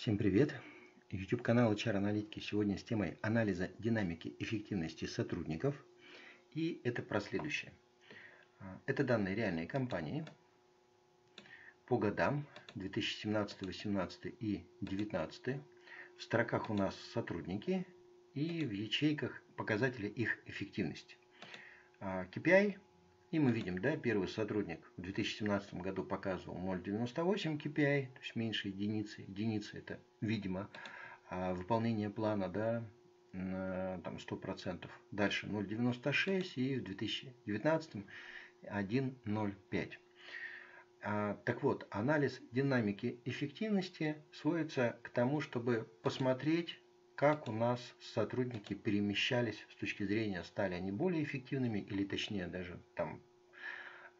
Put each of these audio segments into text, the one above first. Всем привет! YouTube-канал HR-аналитики сегодня с темой анализа динамики эффективности сотрудников. И это про следующее. Это данные реальной компании по годам 2017, 2018 и 2019. В строках у нас сотрудники и в ячейках показатели их эффективности. KPI. И мы видим, да, первый сотрудник в 2017 году показывал 0,98 KPI, то есть меньше единицы. Единица — это, видимо, выполнение плана, да, там 100%. Дальше 0,96 и в 2019 1,05. Так вот, анализ динамики эффективности сводится к тому, чтобы посмотреть, как у нас сотрудники перемещались с точки зрения, стали они более эффективными, или точнее даже там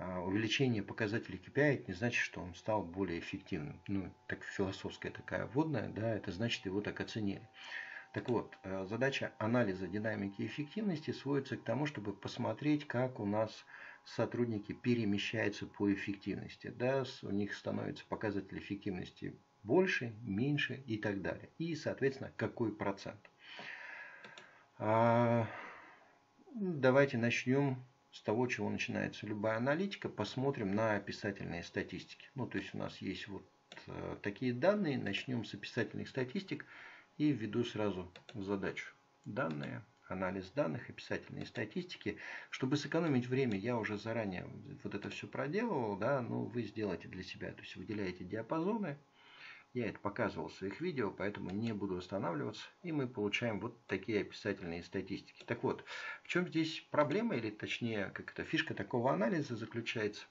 увеличение показателей KPI, это не значит, что он стал более эффективным. Ну, так философская такая вводная, да, это значит, его так оценили. Так вот, задача анализа динамики эффективности сводится к тому, чтобы посмотреть, как у нас сотрудники перемещаются по эффективности. Да, у них становится показатель эффективности больше, меньше и так далее. И, соответственно, какой процент. Давайте начнем с того, чего начинается любая аналитика. Посмотрим на описательные статистики. Ну, то есть у нас есть вот такие данные. Начнем с описательных статистик и введу сразу в задачу. Данные, анализ данных, описательные статистики. Чтобы сэкономить время, я уже заранее вот это все проделывал, да, но вы сделаете для себя. То есть выделяете диапазоны. Я это показывал в своих видео, поэтому не буду останавливаться. И мы получаем вот такие описательные статистики. Так вот, в чем здесь проблема, или точнее, как это, фишка такого анализа заключается?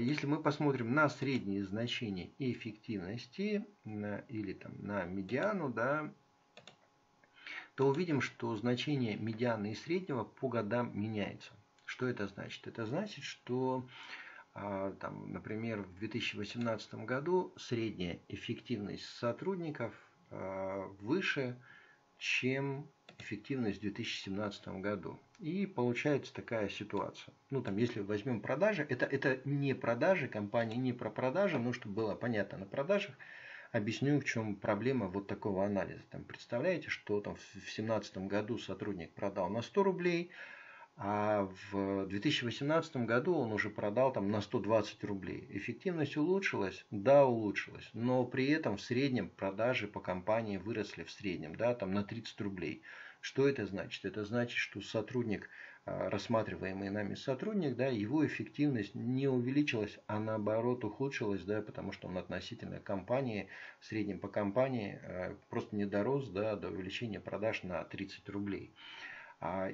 Если мы посмотрим на средние значения эффективности, или там на медиану, да, то увидим, что значение медианы и среднего по годам меняется. Что это значит? Это значит, что... Там, например, в 2018 году средняя эффективность сотрудников выше, чем эффективность в 2017 году. И получается такая ситуация. Ну, там, если возьмем продажи, это не продажи, компания не про продажи, но чтобы было понятно на продажах, объясню, в чем проблема вот такого анализа. Там, представляете, что там, в 2017 году сотрудник продал на 100 рублей, а в 2018 году он уже продал там на 120 рублей. Эффективность улучшилась? Да, улучшилась. Но при этом в среднем продажи по компании выросли в среднем, да, там на 30 рублей. Что это значит? Это значит, что сотрудник, рассматриваемый нами сотрудник, да, его эффективность не увеличилась, а наоборот ухудшилась, да, потому что он относительно компании, в среднем по компании, просто не дорос, да, до увеличения продаж на 30 рублей.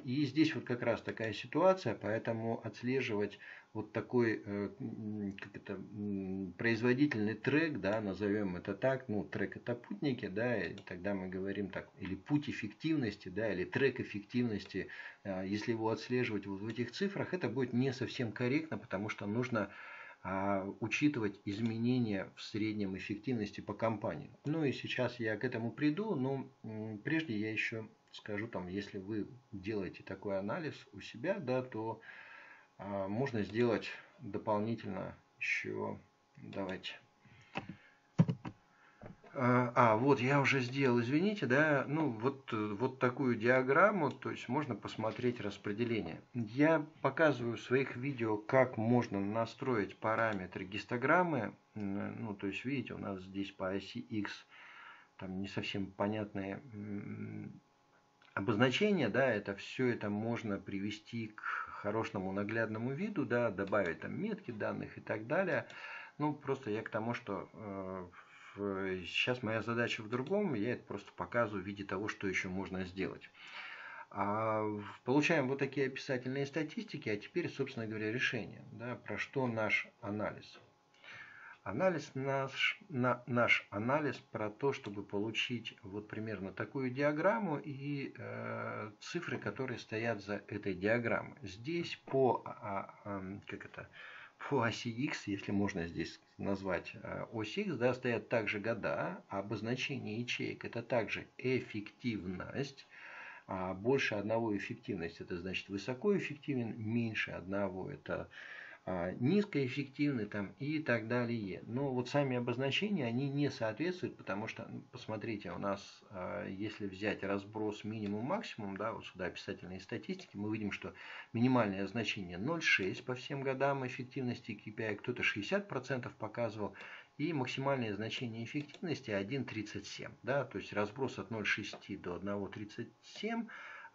И здесь вот как раз такая ситуация, поэтому отслеживать вот такой производительный трек, да, назовем это так, ну, трек — это путники, да, и тогда мы говорим так, или путь эффективности, да, или трек эффективности, если его отслеживать вот в этих цифрах, это будет не совсем корректно, потому что нужно учитывать изменения в среднем эффективности по компании. Ну и сейчас я к этому приду, но прежде я еще скажу, там, если вы делаете такой анализ у себя, да, то можно сделать дополнительно еще, давайте. Вот я уже сделал, извините, да, ну вот такую диаграмму, то есть можно посмотреть распределение. Я показываю в своих видео, как можно настроить параметры гистограммы, ну то есть видите, у нас здесь по оси X там не совсем понятные обозначения, да, это все это можно привести к хорошему наглядному виду, да, добавить там метки данных и так далее. Ну просто я к тому, что сейчас моя задача в другом, я это просто показываю в виде того, что еще можно сделать. Получаем вот такие описательные статистики, а теперь, собственно говоря, решение. Да, про что наш анализ? Наш анализ про то, чтобы получить вот примерно такую диаграмму и цифры, которые стоят за этой диаграммой. Здесь по оси X, если можно здесь назвать ось X, да, стоят также года, а обозначение ячеек — это также эффективность. Больше одного эффективность — это значит высоко эффективен, меньше одного — это низкоэффективны там и так далее. Но вот сами обозначения, они не соответствуют, потому что, посмотрите, у нас, если взять разброс минимум-максимум, да, вот сюда описательные статистики, мы видим, что минимальное значение 0,6 по всем годам эффективности KPI, кто-то 60% показывал, и максимальное значение эффективности 1,37, да, то есть разброс от 0,6 до 1,37.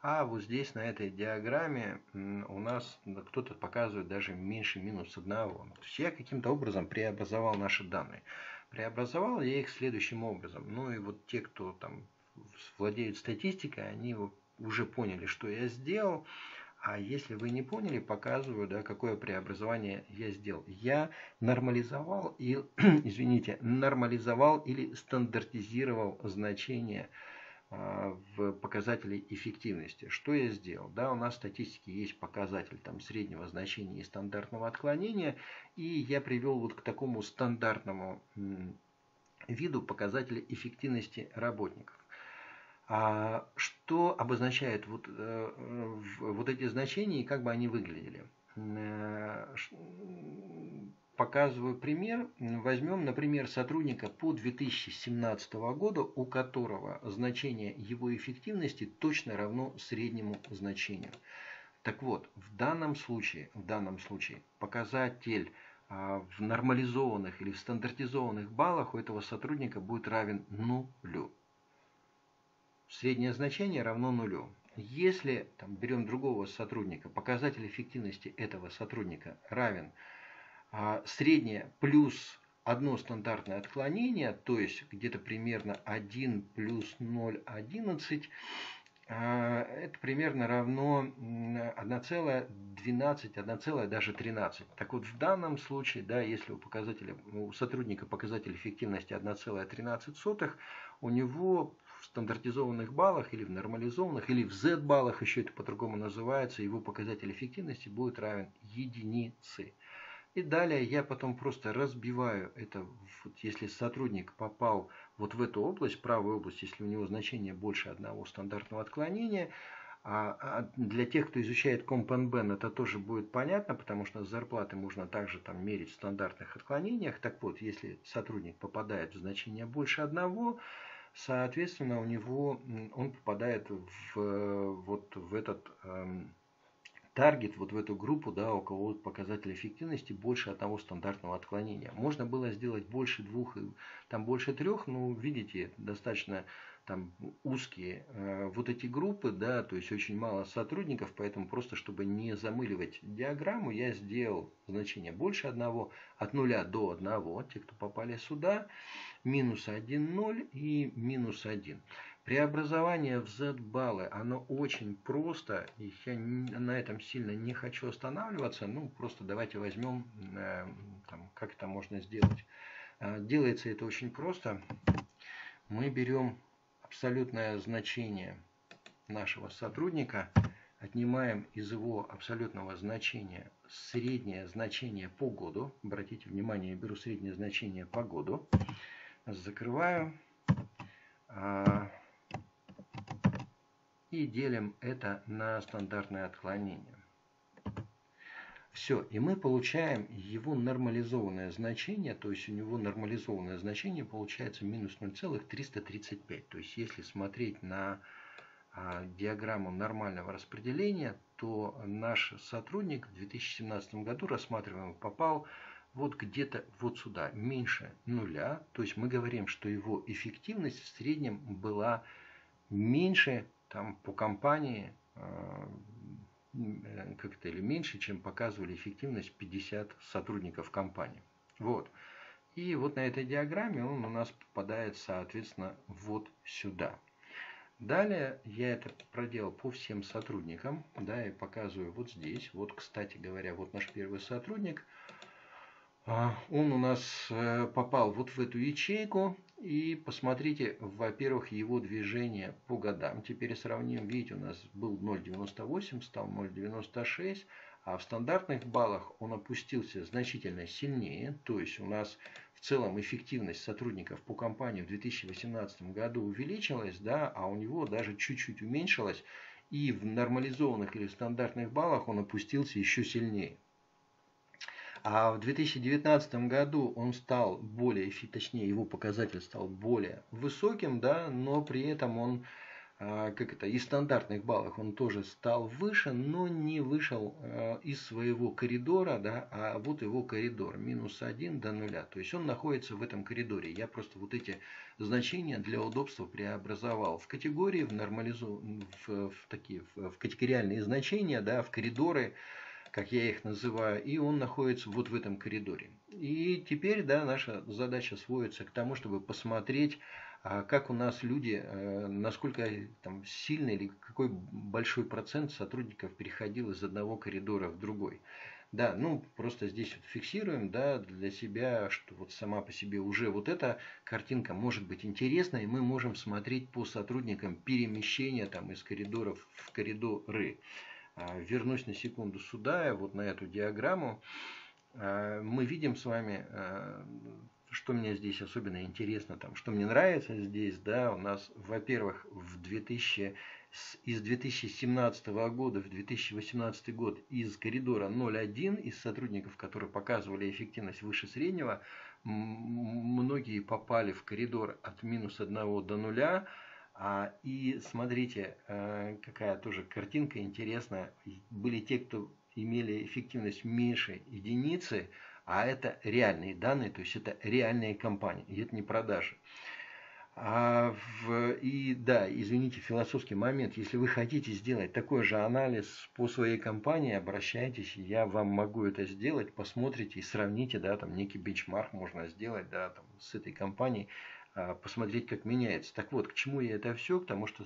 А вот здесь на этой диаграмме у нас кто-то показывает даже меньше минус 1. То есть я каким-то образом преобразовал наши данные. Преобразовал я их следующим образом. Ну и вот те, кто там владеют статистикой, они уже поняли, что я сделал. А если вы не поняли, показываю, да, какое преобразование я сделал. Я нормализовал и, извините, нормализовал или стандартизировал значение в показатели эффективности. Что я сделал? Да, у нас в статистике есть показатель там среднего значения и стандартного отклонения, и я привел вот к такому стандартному виду показателя эффективности работников. Что обозначают вот эти значения и как бы они выглядели? Показываю пример. Возьмем, например, сотрудника по 2017 году, у которого значение его эффективности точно равно среднему значению. Так вот, в данном случае показатель в нормализованных или в стандартизованных баллах у этого сотрудника будет равен 0. Среднее значение равно 0. Если там берем другого сотрудника, показатель эффективности этого сотрудника равен среднее плюс одно стандартное отклонение, то есть где-то примерно 1 плюс 0,11, это примерно равно 1,12, даже 13. Так вот, в данном случае, да, если у сотрудника показатель эффективности 1,13, у него в стандартизованных баллах или в нормализованных, или в Z-баллах, еще это по-другому называется, его показатель эффективности будет равен 1. И далее я потом просто разбиваю это, вот если сотрудник попал вот в эту область, правую область, если у него значение больше одного стандартного отклонения. Для тех, кто изучает Comp&Ben, это тоже будет понятно, потому что зарплаты можно также там мерить в стандартных отклонениях. Так вот, если сотрудник попадает в значение больше одного, соответственно, он попадает в этот таргет, вот в эту группу, да, у кого показатель эффективности больше одного стандартного отклонения. Можно было сделать больше 2, там больше 3, но видите, достаточно там узкие вот эти группы, да, то есть очень мало сотрудников, поэтому просто, чтобы не замыливать диаграмму, я сделал значение больше 1, от 0 до 1, те, кто попали сюда, минус 1, 0 и минус 1. Преобразование в Z-баллы, оно очень просто, и я на этом сильно не хочу останавливаться, ну просто давайте возьмем, там, как это можно сделать. Делается это очень просто. Мы берем абсолютное значение нашего сотрудника, отнимаем из его абсолютного значения среднее значение по году. Обратите внимание, я беру среднее значение по году, закрываю. И делим это на стандартное отклонение. Все, и мы получаем его нормализованное значение, то есть у него нормализованное значение получается минус 0,335. То есть если смотреть на диаграмму нормального распределения, то наш сотрудник в 2017 году, рассматриваемый, попал вот где-то вот сюда, меньше 0. То есть мы говорим, что его эффективность в среднем была меньше там по компании как-то или меньше, чем показывали эффективность 50 сотрудников компании. Вот. И вот на этой диаграмме он у нас попадает, соответственно, вот сюда. Далее я это проделал по всем сотрудникам. Да, и показываю вот здесь. Вот, кстати говоря, вот наш первый сотрудник. Он у нас попал вот в эту ячейку. И посмотрите, во-первых, его движение по годам. Теперь сравним. Видите, у нас был 0,98, стал 0,96. А в стандартных баллах он опустился значительно сильнее. То есть у нас в целом эффективность сотрудников по компании в 2018 году увеличилась, да, а у него даже чуть-чуть уменьшилась. И в нормализованных или в стандартных баллах он опустился еще сильнее. А в 2019 году он стал более, точнее его показатель стал более высоким, да, но при этом он, из стандартных баллов он тоже стал выше, но не вышел из своего коридора, да, а вот его коридор -1 до 0. То есть он находится в этом коридоре. Я просто вот эти значения для удобства преобразовал в категории, в категориальные значения, да, в коридоры, как я их называю, и он находится вот в этом коридоре. И теперь, да, наша задача сводится к тому, чтобы посмотреть, как у нас люди, насколько там сильно или какой большой процент сотрудников переходил из одного коридора в другой. Да, ну просто здесь вот фиксируем, да, для себя, что вот сама по себе уже вот эта картинка может быть интересна, и мы можем смотреть по сотрудникам перемещения там из коридоров в коридоры. Вернусь на секунду сюда, вот на эту диаграмму. Мы видим с вами, что мне здесь особенно интересно, там, что мне нравится здесь, да, у нас, во-первых, из 2017 года в 2018 год из коридора 0,1, из сотрудников, которые показывали эффективность выше среднего, многие попали в коридор от -1 до 0. И смотрите, какая тоже картинка интересная. Были те, кто имели эффективность меньше единицы, а это реальные данные, то есть это реальные компании, и это не продажи. И да, извините, философский момент. Если вы хотите сделать такой же анализ по своей компании, обращайтесь, я вам могу это сделать. Посмотрите и сравните, да, там некий бенчмарк можно сделать, да, там, с этой компанией, посмотреть, как меняется. Так вот, к чему я это все? Потому что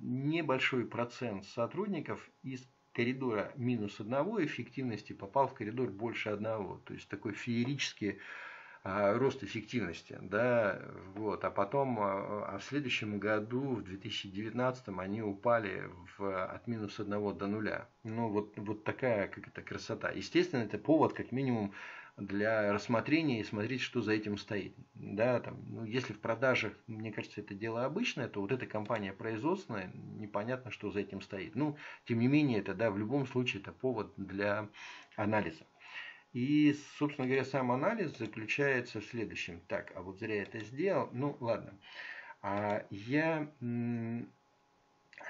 небольшой процент сотрудников из коридора -1 эффективности попал в коридор больше 1. То есть такой феерический рост эффективности. Да? Вот. А потом в следующем году, в 2019, они упали от -1 до 0. Ну вот такая красота. Естественно, это повод как минимум для рассмотрения и смотреть, что за этим стоит. Да, там, ну, если в продажах, мне кажется, это дело обычное, то вот эта компания производственная, непонятно, что за этим стоит. Ну, тем не менее, это, да, в любом случае, это повод для анализа. И, собственно говоря, сам анализ заключается в следующем. Так, а вот зря я это сделал. Ну, ладно. Я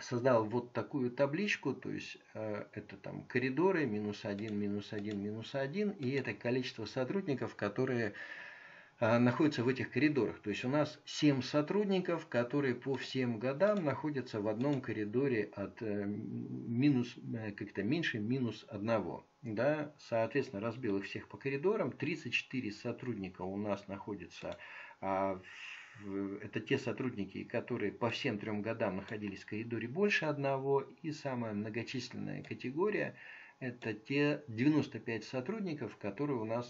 создал вот такую табличку, то есть это там коридоры -1, -1, -1, и это количество сотрудников, которые находятся в этих коридорах. То есть у нас 7 сотрудников, которые по всем годам находятся в одном коридоре от меньше -1. Да? Соответственно, разбил их всех по коридорам. 34 сотрудника у нас находятся в... Это те сотрудники, которые по всем 3 годам находились в коридоре больше 1. И самая многочисленная категория — это те 95 сотрудников, которые у нас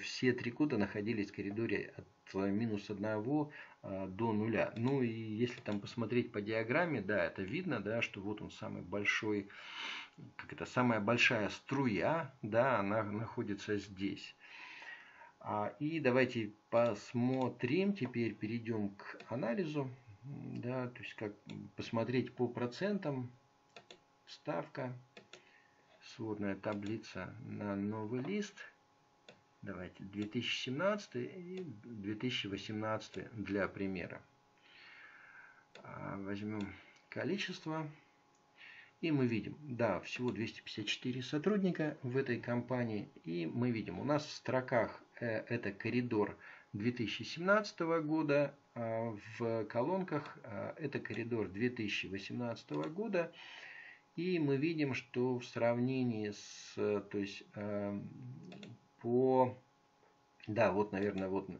все 3 года находились в коридоре от -1 до 0. Ну и если там посмотреть по диаграмме, да, это видно, да, что вот он самый большой, самая большая струя, да, она находится здесь. И давайте посмотрим, теперь перейдем к анализу, да, то есть как посмотреть по процентам, ставка, сводная таблица на новый лист. Давайте 2017 и 2018 для примера. Возьмем количество. И мы видим, да, всего 254 сотрудника в этой компании. И мы видим, у нас в строках это коридор 2017 года, а в колонках это коридор 2018 года. И мы видим, что в сравнении с, то есть по... Да, вот, наверное, вот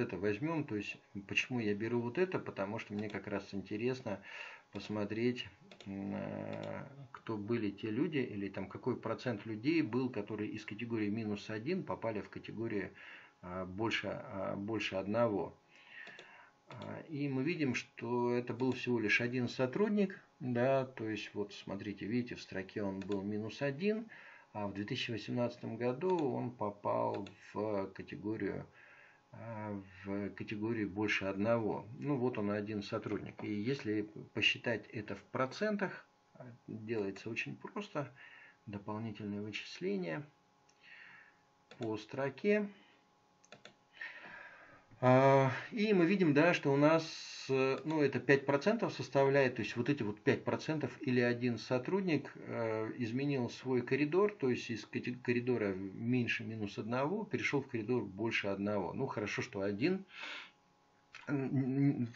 это возьмем. То есть, почему я беру вот это? Потому что мне как раз интересно посмотреть, кто были те люди, или там какой процент людей был, которые из категории -1 попали в категорию больше 1. И мы видим, что это был всего лишь 1 сотрудник. Да, то есть, вот смотрите, видите, в строке он был -1. А в 2018 году он попал в категорию больше 1. Ну вот он 1 сотрудник. И если посчитать это в процентах, делается очень просто. Дополнительные вычисления. по строке. И мы видим, да, что у нас, ну, это 5% составляет, то есть вот эти вот 5% или один сотрудник изменил свой коридор, то есть из коридора меньше минус 1 перешел в коридор больше 1. Ну, хорошо, что 1.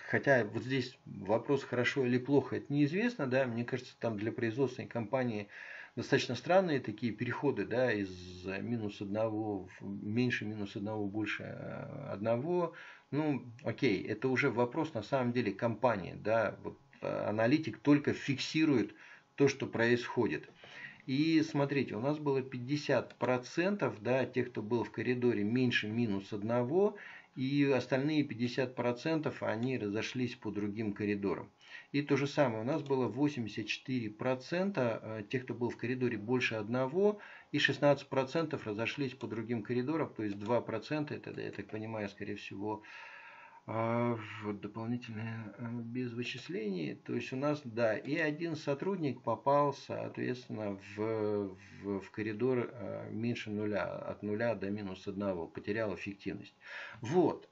Хотя вот здесь вопрос, хорошо или плохо, это неизвестно, да, мне кажется, там для производственной компании достаточно странные такие переходы, да, из минус 1, меньше минус 1, больше 1. Ну, окей, это уже вопрос на самом деле компании, да, вот аналитик только фиксирует то, что происходит. И смотрите, у нас было 50%, да, тех, кто был в коридоре меньше минус 1, и остальные 50% они разошлись по другим коридорам. И то же самое, у нас было 84% тех, кто был в коридоре больше 1, и 16% разошлись по другим коридорам, то есть 2%, это, я так понимаю, скорее всего, вот дополнительное без вычислений. То есть у нас, да, и один сотрудник попал, соответственно, в коридор меньше 0, от 0 до минус 1, потерял эффективность. Вот.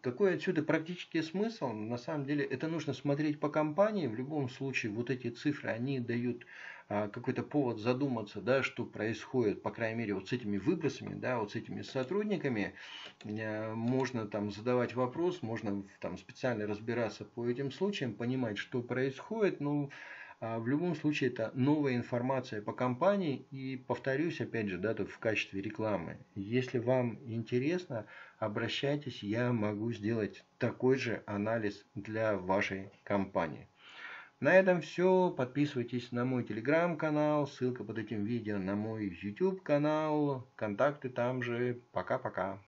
Какой отсюда практический смысл? На самом деле это нужно смотреть по компании. В любом случае вот эти цифры, они дают какой-то повод задуматься, да, что происходит, по крайней мере, вот с этими выбросами, да, вот с этими сотрудниками. Можно там задавать вопрос, можно там специально разбираться по этим случаям, понимать, что происходит, но в любом случае это новая информация по компании. И повторюсь, опять же, да, тут в качестве рекламы. Если вам интересно, обращайтесь, я могу сделать такой же анализ для вашей компании. На этом все. Подписывайтесь на мой телеграм-канал, ссылка под этим видео на мой YouTube-канал, контакты там же. Пока-пока.